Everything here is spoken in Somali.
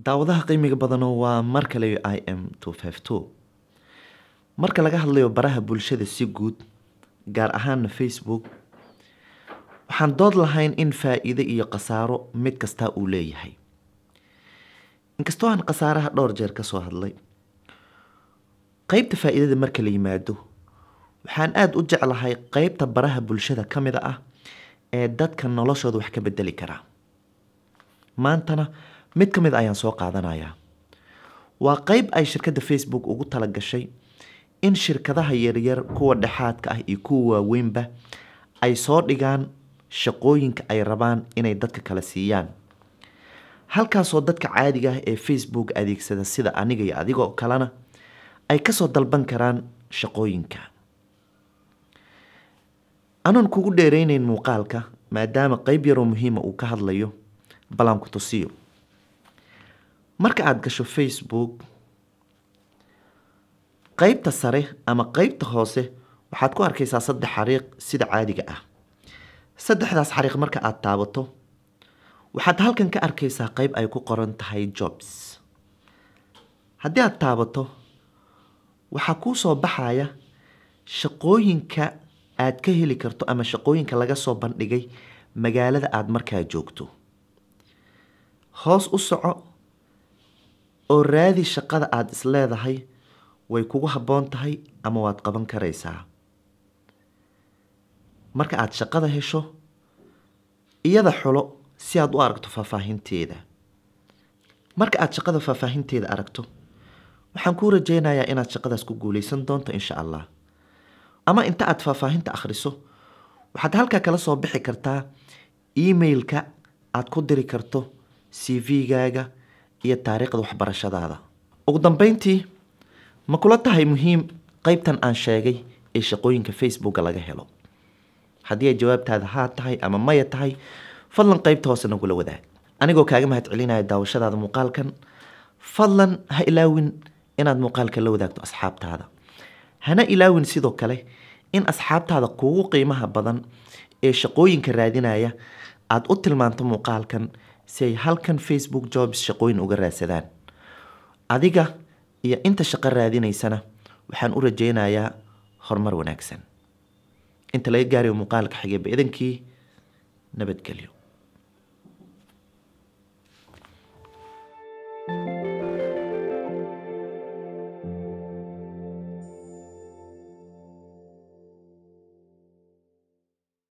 daawadaha qiimiga badano waa mar kale IM252 marka laga hadlayo baraha bulshada si guud gaar ahaan Facebook waxaan dood lahayn in faa'iido iyo qasaaro mid kasta uu leeyahay inkastoo aan qasaaraha dhowr jeer ka soo hadlay qaybta faa'iidada marka la yimaado waxaan aad u jeclahay qaybta baraha bulshada kamid ah ee dadka noloshooda wax ka bedeli kara maantana mid kamid ayaan soo qaadanaya waa qayb ay shirkadda Facebook ugu tala gashay in shirkadaha yaryar kuwa dhaxaadka ah iyo kuwa waaweynba ay soo dhigaan shaqooyinka ay rabaan inay dadka kala siiyaan halkaas oo dadka caadiga ah ee Facebook adeegsada sida aniga iyo adiga oo kalena ay ka soo dalban karaan shaqooyinka anan kugu dheereynayn muuqaalka maadaama qayb yar oo muhiim ah uu ka hadlayo bal aan ku tusiyo marka aad gasho Facebook qaybta sare ama qaybta hoose waxaad ku arkaysaa saddex xariiq sida caadiga ah saddexdaas xariiq marka aad taabato waxaad halkan ka arkaysaa qayb ay ku qoran tahay jobs haddii aad taabato waxaa kuu soo baxaya shaqooyinka aad ka heli karto ama shaqooyinka laga soo bandhigay magaalada aad markaa joogto hoos u soco oo raadi shaqada aad isleedahay way kugu habboon tahay ama waad qaban karaysaa marka aad shaqada hesho iyada xulo si aad u aragto faahfaahinteeda marka aad shaqada faahfaahinteeda aragto waxaan ku rajeynayaa inaad shaqadaas ku guuleysan doonto insha Allah ama inta aad faahfaahinta akhriso waxaad halka kala soo bixi kartaa emailka aad ku diri karto CV-gaaga iyo taariikhda waxbarashadaada ugu dambeyntii ma kula tahay muhiim qaybtan aan sheegay ee shaqooyinka Facebook laga helo haddii ay jawaabtaada haa tahay ama maya tahay fadlan qaybta hoose nagula wadaag anigoo kaaga mahadcelinaya daawashadaada muuqaalkan fadlan ha ilaawin inaad muuqaalka la wadaagto asxaabtaada hana ilaawin sidoo kale in asxaabtaada kugu qiimaha badan ee shaqooyinka raadinaya aad u tilmaanto muuqaalkan si ay halkan Facebook jobs shaqooyin uga raadsadaan adiga iyo inta shaqo raadinaysana waxaan u rajeynayaa horumar wanaagsan inta laga gaarayo muuqaalka xigay baadankii nabadgelyo